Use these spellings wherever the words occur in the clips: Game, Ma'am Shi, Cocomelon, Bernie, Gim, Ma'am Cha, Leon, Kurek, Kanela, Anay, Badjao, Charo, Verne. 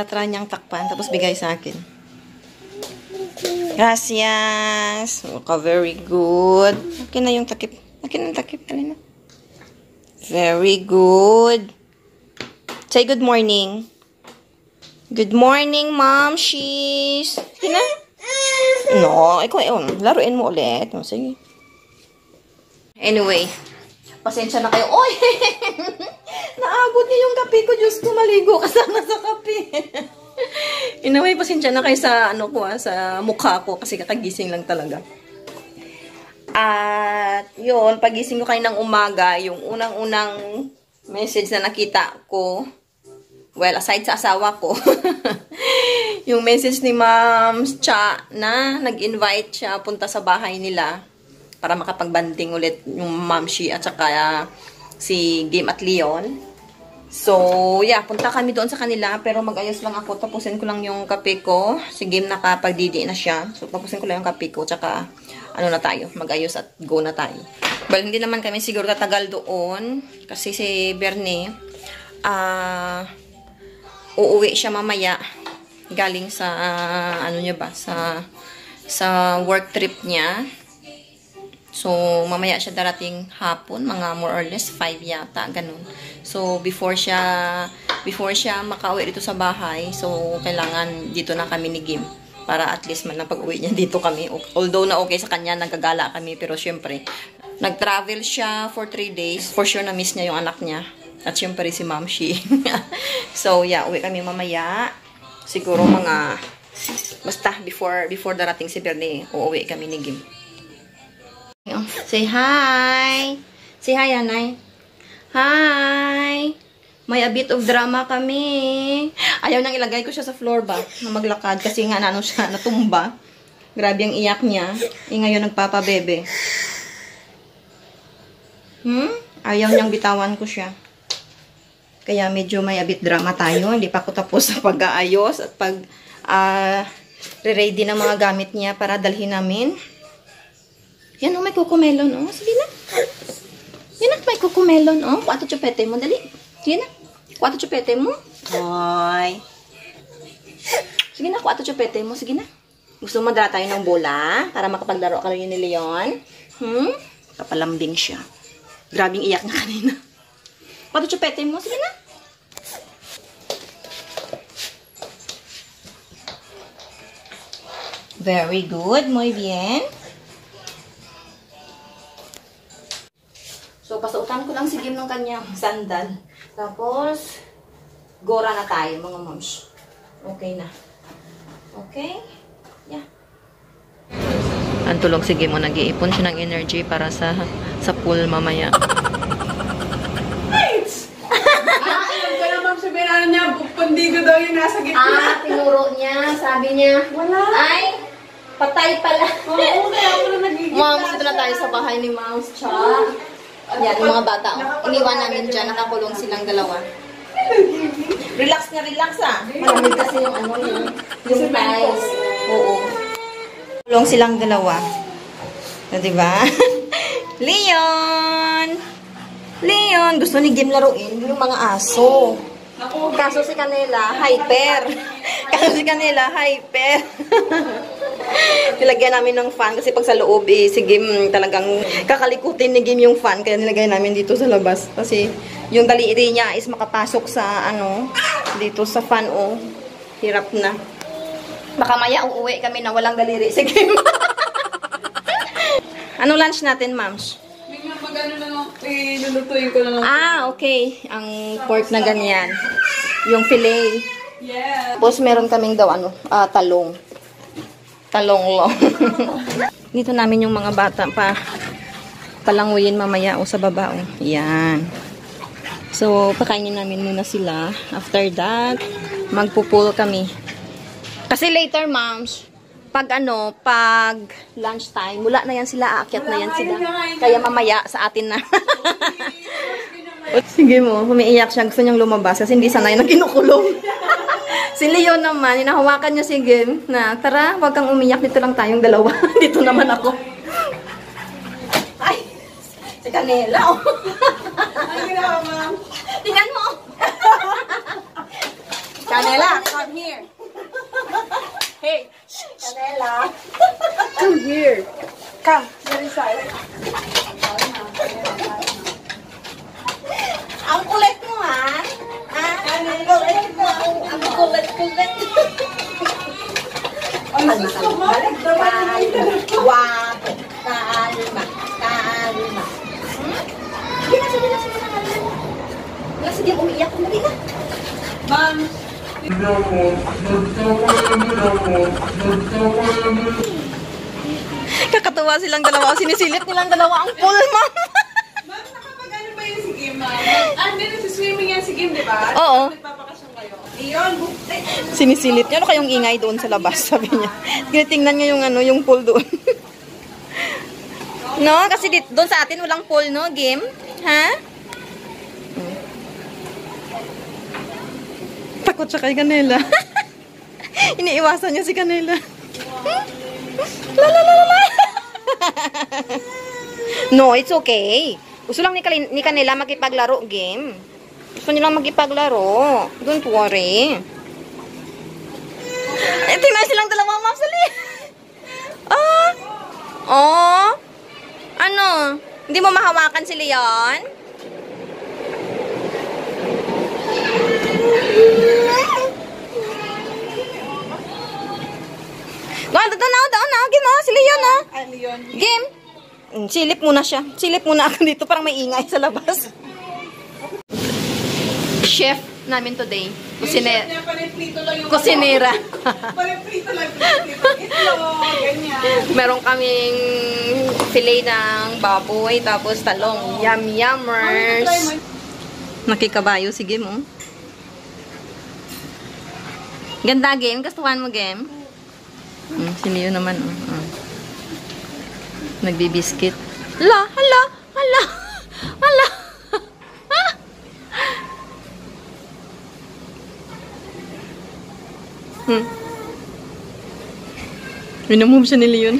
tinatry niyang takpan, tapos bigay sa akin. Gracias. Okay, very good. Akin na yung takip. Akin na takip. Alin na. Very good. Say good morning. Good morning, Ma'am Shi. Tina? No, ikaw yun. Laruin mo ulit. No, sige. Anyway. Pasensya na kayo. Oy! Naabot niya yung kape ko. Diyos ko, maligo kasama sa kape. Anyway, pasensya na kayo sa, ano ko, sa mukha ko. Kasi kakagising lang talaga. At yun, pagising ko kayo ng umaga, yung unang-unang message na nakita ko, well, aside sa asawa ko, yung message ni Ma'am Cha na nag-invite siya punta sa bahay nila para makapagbanting ulit yung Ma'am Shi at saka si Game at Leon. So, yeah, punta kami doon sa kanila, pero mag-ayos lang ako. Tapusin ko lang yung kape ko. Si Game nakapagdidi na siya. So, tapusin ko lang yung kape ko. Tsaka, ano na tayo, mag-ayos at go na tayo. Well, hindi naman kami siguro tatagal doon. Kasi si Verne, uuwi siya mamaya. Galing sa, ano niya ba, sa work trip niya. So, mamaya siya darating hapon, mga more or less 5 yata, ganun. So, before siya makauwi dito sa bahay, so, kailangan dito na kami ni Gim. Para at least man na pag-uwi niya dito kami. Although na okay sa kanya, nagagala kami, pero syempre, nag-travel siya for 3 days. For sure na-miss niya yung anak niya. At syempre si Ma'am Shi. So, yeah, uwi kami mamaya. Siguro mga, basta, before darating si Bernie, uuwi kami ni Gim. Say hi! Say hi, Anay. Hi! May a bit of drama kami. Ayaw nang ilagay ko siya sa floor ba? Na maglakad kasi nga ano siya, natumba. Grabe ang iyak niya. E ngayon nagpapabebe. Ayaw niyang bitawan ko siya. Kaya medyo may a bit drama tayo. Hindi pa ako tapos sa pag-aayos at pag re-ready ng mga gamit niya para dalhin namin. Yan o, may cocomelon o. Sige na. Yan o, may cocomelon o. Kuwato chupete mo, dali. Sige na. Kuwato chupete mo. Hoy. Sige na, kuwato chupete mo. Sige na. Gusto mo dala tayo ng bola para makapaglaro ka rin ni Leon? Kapalambing siya. Grabing iyak na kanina. Kuwato chupete mo. Sige na. Very good. Muy bien. So, pasuotan ko lang si Gim ng kanyang sandal. Tapos, gora na tayo, mga moms. Okay na. Okay? Yeah. Ang tulog si Gim, nag-iipon siya ng energy para sa pool mamaya. Alam ko na, ma'am, sabihin na niya, pandigo daw yung nasa gitna. Tinuro niya, sabi niya. Wala. Ay! Patay pala. Oo, kaya ako na nagigita. Moms, ito na tayo sa bahay ni Moms Cha. Yan, yung mga bata. Iniwan namin dyan. Nakakulong silang dalawa. Relax na relax, ah. Malamig kasi yung ano, yung guys. Oo. Kulong silang dalawa. O, diba? Leon! Leon! Gusto ni Gim laruin yung mga aso. Kaso si Kanela, hyper. Nilagyan namin ng fan kasi pag sa loob eh, si Gim talagang kakalikutin ni Gim yung fan kaya nilagay namin dito sa labas kasi yung daliri niya is makapasok sa ano dito sa fan o hirap na baka maya uuwi kami na walang daliri si Gim. Ano lunch natin, Mams? Bigla magano na lang ilulutuin ko na lang. Okay, ang pork na ganyan. Yung fillet. Yeah. Tapos meron kaming daw ano, talong. Dito namin yung mga bata pa palanguyin mamaya o sa baba o. Yan. So, pakainin namin muna sila. After that, magpupul kami. Kasi later, moms, pag lunch time, mula na yan sila, aakyat na yan sila. Kaya mamaya sa atin na. Sige mo, humiiyak siya. Gusto niyang lumabas kasi hindi sanay na kinukulong. Si Leon naman, inahawakan niya si Gim na, tara, huwag kang umiyak. Dito lang tayong dalawa. Dito naman ako. Ay! Si Kanela, oh! Ay, ginawa, ma'am. Tingnan mo, oh! Kanela, come here. Hey, Kanela, come here. Come, get inside. Ang kulit mo, ha? Ang kulit mo. Ang kulit-kulit. Wapo. Kalma. Kalma. Sige na. Wala siya umiiyak. Hindi na. Ma'am. Kakatuwa silang dalawa. Sinisilip nilang dalawa ang pool, ma'am. Ma'am, nakapag-ano ba yun si Gim, ma'am? Hindi, nagsiswimming yan si Gim, di ba? Oo. Nagpapakasyon kayo. Leon, bukti. Sinisilip niya. Ano kayong ingay doon sa labas, sabi niya. Tinitingnan niya yung, ano, yung pool doon. No, kasi doon sa atin walang pool, no, Gim? Ha? Takot siya kay Kanela. Iniiwasan niya si Kanela. La. No, it's okay. Gusto lang ni Kanela makipaglaro game. Gusto niya lang makipaglaro. Don't worry. Eh, tingnan silang dalawa, ma'am, sali. Oh. Ano? Hindi mo mahawakan si Leon? Doon na, Gim, oh, si Leon, oh. Gim, silip muna siya. Silip muna ako dito, parang may ingay sa labas. Chef namin today. Kusinera. Kusinera. Pareprito lang yung itlog, ganyan. Meron kaming fillet ng baboy, tapos talong. Yum-yummers. Nakikabayo si Gim, oh. Ganda, Game. Gustuhan mo, Game? Si Leo naman. Nagbibiskit. Hala. Minumove siya ni Leon.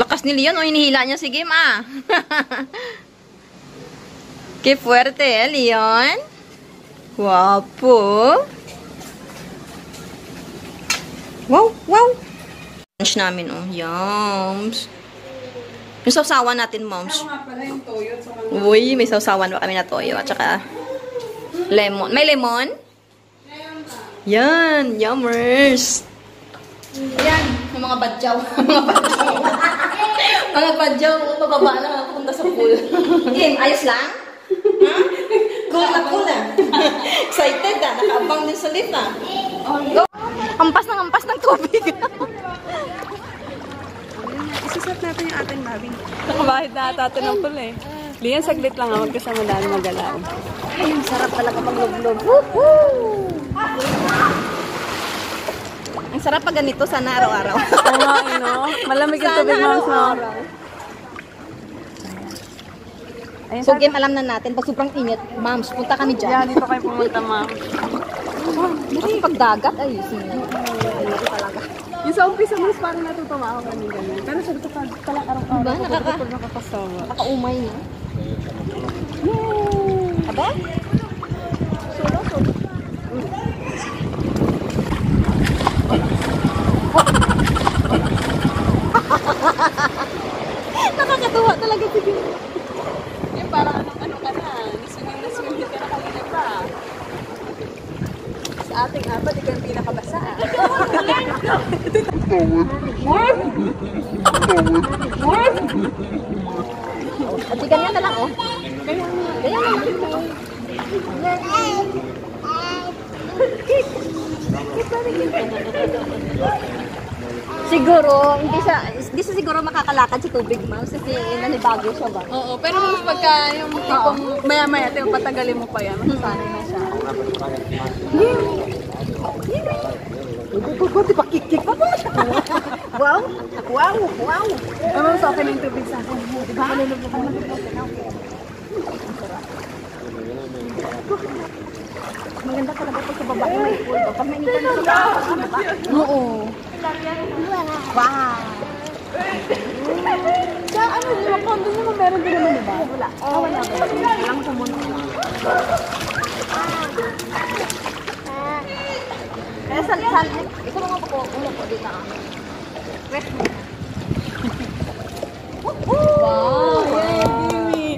Lakas ni Leon o hinihila niya si Game, ah. Qué fuerte, eh, Leon. Guapo. Wow. Lunch namin, oh. Yums. Yung sausawan natin, moms. Uy, may sausawan pa kami na toyo. At saka lemon. May lemon? Yan. Yummers. Yan. Yung mga badjao. Mga badjao. Pababa na nga. Punta sa pool. Game, ayos lang? Gula. Excited, ah. Nakaabang din sa lift, ah. Go. Ampas ng tubig. Isisap natin yung ating babi. Nakabahid na ata ng pool, eh. Lian, saglit lang ako. Kasama dahil magalaw. Ay, ang sarap talaga maglob-lob. Woohoo! Ang sarap pa ganito. Sana araw-araw. Malamig yung tubig, mga snow. So, Game, alam na natin. Pag sobrang init, mams, punta kami dyan. Yeah, dito kayo pumunta, ma'am. Kasi pag dagat, ay, talaga. Yung sa umpisa, mas parang natutama ako kami ganyan. Pero sa dito talakarang-araw. Diba? Nakakasawa. Nakaumay niya. Yay! Aba? Solo. Nakakatawa talaga si Game. Para ano ka na, naswing ka na kanina pa. Sa ating apat, ikaw yung pinakabasa. At di ganyan na lang, oh. Siguro, hindi siya siguro makakalakad si tubig, ma'am. Kasi nanibago siya ba? Oo, pero mas pagka yung tipong maya-maya, tipong patagalin mo pa yan. Masasanay na siya. Hindi. Pakikik pa po siya. Wow. Ano sa akin yung tubig sa akin? Diba? Maganda talaga po sa baba ko may pool. Pag may initan sa baba. Oo. Wow! Ano yung condo niyo? Meron din naman, diba? Wala. Oh, wala. Walang pumunta. Kaya sal, ikaw lang ako ulo ko dito ako. Wait mo. Wow! Yay!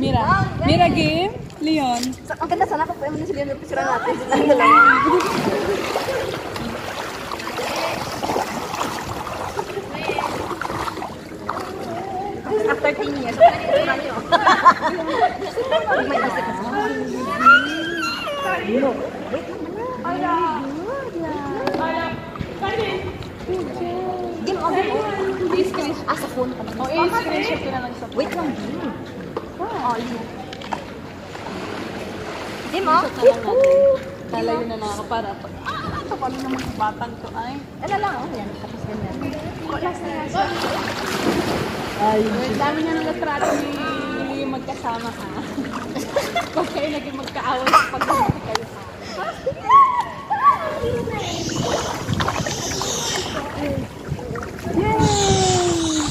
Mira. Mira, Game. Leon. Ang ganda sana kapag mo na si Leon yung pisura natin. After 10 years, wait, ay, dami niya nang latrato ni magkasama ka. Pag kayo naging magkaawal sa pag-awal kayo sa yay!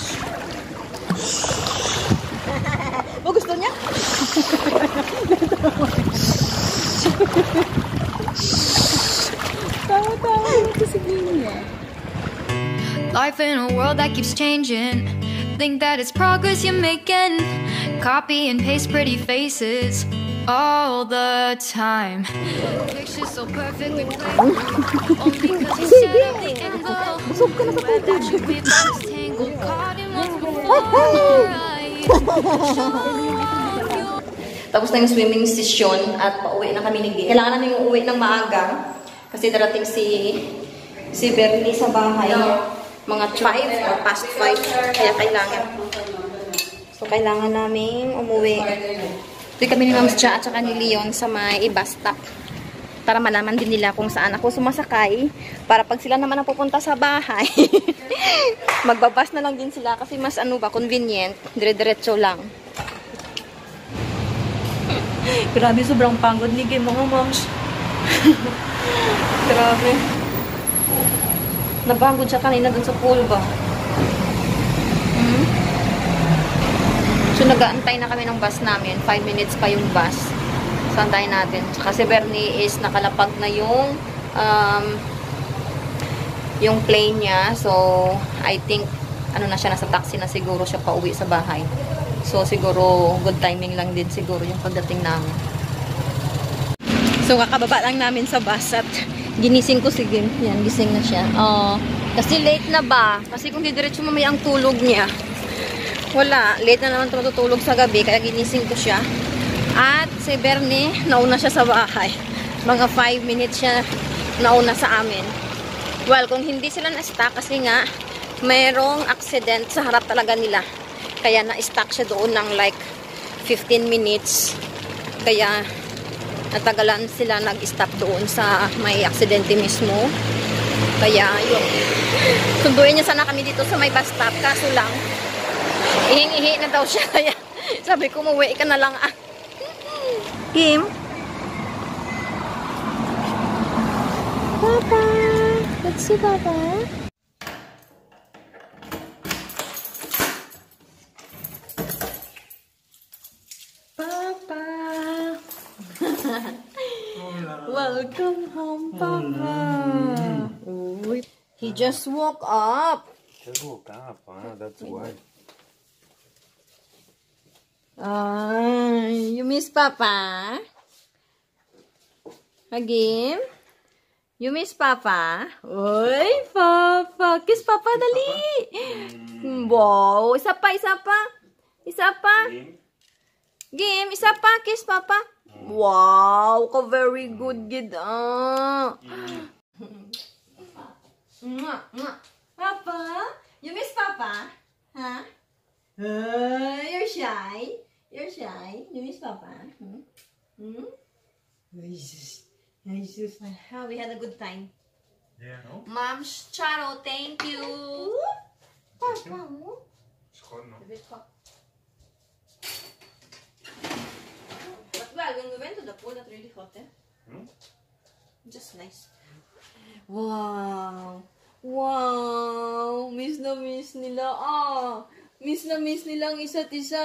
O, gusto niya? Tawa-tawa yung kasigin niya. Life in a world that keeps changing, think that it's progress you're making, copy and paste pretty faces all the time. Pictures so perfectly placed, only because you set up the envelope that you be lost tangled, caught in love before. Tapos na yung swimming session at pauwi na kami ng Game. Kailangan namin uuwi ng maaga kasi darating si Bernie sa bahay. Mga 5 or past 5, kaya kailangan. So, kailangan namin umuwi. Doon kami ni Ma'am Cha at saka ni Leon sa may iba stop para malaman din nila kung saan ako sumasakay para pag sila naman ang pupunta sa bahay, magbabas na lang din sila kasi mas convenient, dire-diretso lang. Grabe, sobrang pangod ni Gim, mga moms. Grabe. Nabagod siya kanina dun sa pool ba? So, nag-aantay na kami ng bus namin. 5 minutes pa yung bus. So, antayin natin. Kasi Bernie is nakalapag na yung plane niya. So, I think, ano na siya, nasa taxi na siguro siya pauwi sa bahay. So, siguro, good timing lang din siguro yung pagdating namin. So, kakababa lang namin sa bus at ginising ko si Gim. Yan, gising na siya. Oh, kasi late na ba? Kasi kung didiretso mamaya ang tulog niya. Wala. Late na naman matutulog sa gabi. Kaya ginising ko siya. At si Bernie, nauna siya sa bahay. Mga 5 minutes siya nauna sa amin. Well, kung hindi sila na-stuck kasi nga, mayroong accident sa harap talaga nila. Kaya na-stuck siya doon ng like 15 minutes. Kaya natagalan sila nag-stop doon sa may aksidente mismo. Kaya, yun. Sunduin niya sana kami dito sa may bus stop. Kaso lang, ihingihi na daw siya. Kaya, sabi ko, umuwi ka na lang ah. Kim? Papa! Let's see, Papa. Welcome home, Papa. Mm. He just woke up. Just woke up, huh? That's why. You miss Papa? Again? You miss Papa? Oy, Papa. Kiss Papa, dali. Mm. Wow. Isa pa, isa pa. Isa pa. Game, isa pa. Kiss Papa. Wow, ka very good gid ah. Papa, you miss Papa? Huh? You're shy. You're shy. You miss Papa? Hmm? Hmm? We had a good time. Yeah, no? Ma'am Charo, thank you. Papa, it's hot, no? It's hot. Well, when we went to the pool, that's really hot, eh? Mm? Just nice. Wow! Wow! Miss na miss nila. Ah! Miss na miss nilang isa't isa.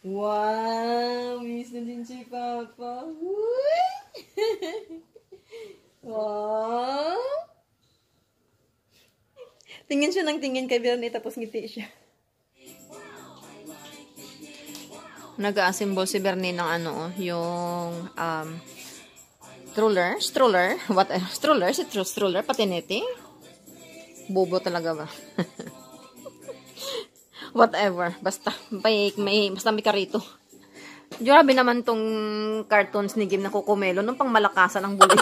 Wow, miss na din si Papa. Wow. Tingin siya ng tingin kay Bernie tapos ngiti siya. Nag-a-assemble si Bernie ng ano, yung stroller, what stroller, si stroller, patinete. Bobo talaga ba? Whatever, basta may karito. Grabe naman tong cartoons ni Gim na Cocomelon, nung pang malakasan ang bulit.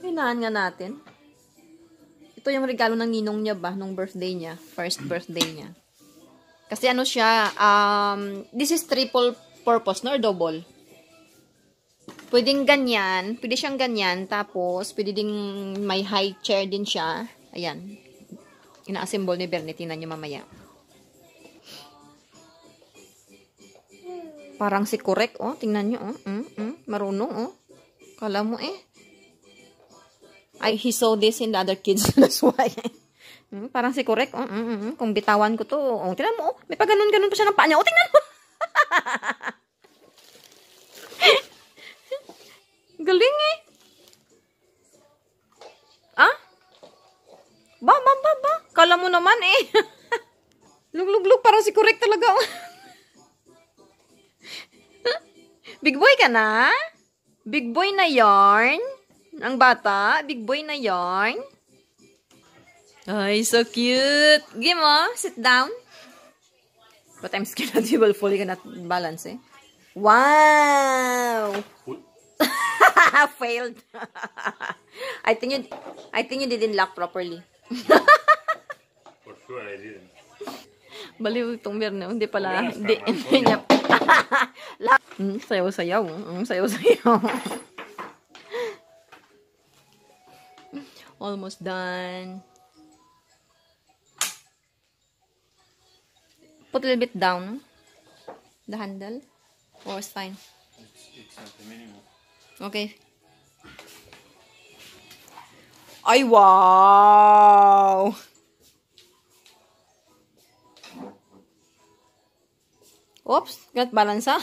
Pinahan nga natin. Ito yung regalo ng ninong niya ba, nung birthday niya, first birthday niya. Kasi ano siya, this is triple purpose, no? Or double. Pwedeng ganyan, pwede siyang ganyan, tapos pwede ding may high chair din siya. Ayan. Ina-assemble ni Verne, tingnan niyo mamaya. Parang si Kurek, oh, tingnan niyo, oh. Marunong, oh. Kala mo eh. He saw this in the other kids, that's why. Parang si Kurek, oh. Kung bitawan ko to, oh. Tingnan mo, oh. May paganon-ganon pa siya ng paa niya. Oh, tingnan mo. Galing eh. Ah? Ba. Kala mo naman eh. Lug. Parang si Kurek talaga. Big boy ka na? Big boy na yarn? Ang bata? Big boy na yarn? Ay, so cute. Game mo. Sit down. But I'm scared that you will fully cannot balance eh. Wow! Failed. I think you didn't lock properly. For sure I didn't. Baliw itong Bernie, hindi pala. Hindi niya. Sayaw-sayaw. Sayaw-sayaw. Almost done. Put a little bit down. The handle. Oh, it's fine. It's not the minimum. Okay. Ay, wow! Oops, got balance, ha?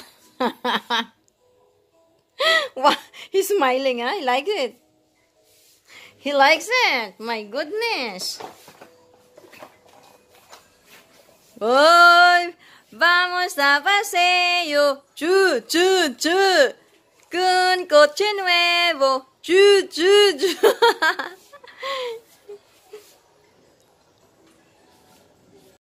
Wow, he's smiling, huh? He likes it. He likes it. My goodness. Hoy, vamos a paseo. Chu, chu, chu. Con coche nuevo. Chu, chu, chu.